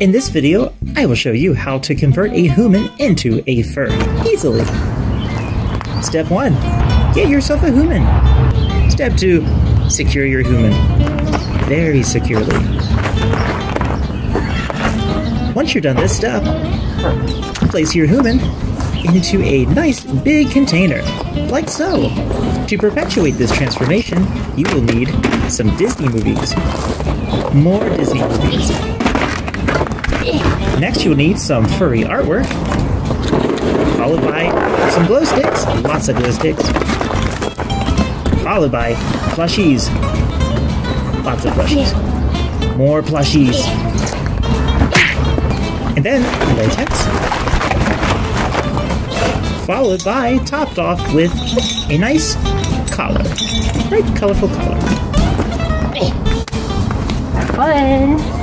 In this video, I will show you how to convert a human into a fur easily. Step 1. Get yourself a human. Step 2. Secure your human very securely. Once you're done this step, place your human into a nice big container, like so. To perpetuate this transformation, you will need some Disney movies. More Disney movies. Next, you'll need some furry artwork, followed by some glow sticks, lots of glow sticks, followed by plushies, lots of plushies, more plushies, and then latex, followed by topped off with a nice collar, very colorful collar. Fun.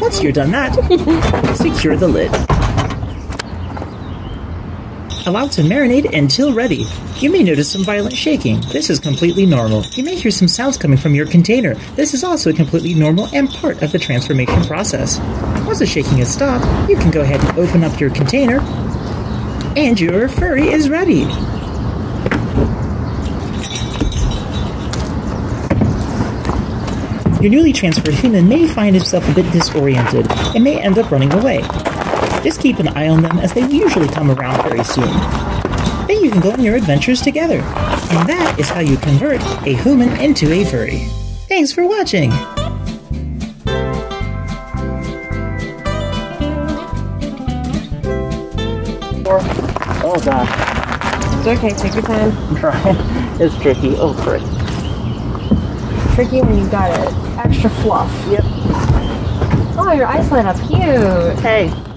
Once you're done that, secure the lid. Allow to marinate until ready. You may notice some violent shaking. This is completely normal. You may hear some sounds coming from your container. This is also completely normal and part of the transformation process. Once the shaking has stopped, you can go ahead and open up your container, and your furry is ready. Your newly transferred human may find itself a bit disoriented and may end up running away. Just keep an eye on them as they usually come around very soon. Then you can go on your adventures together. And that is how you convert a human into a furry. Thanks for watching! Oh god. It's okay, take your time. I'm trying. It's tricky. Oh frick. Tricky when you got it. Extra fluff. Yep. Oh, your eyes lit up. Cute. Hey.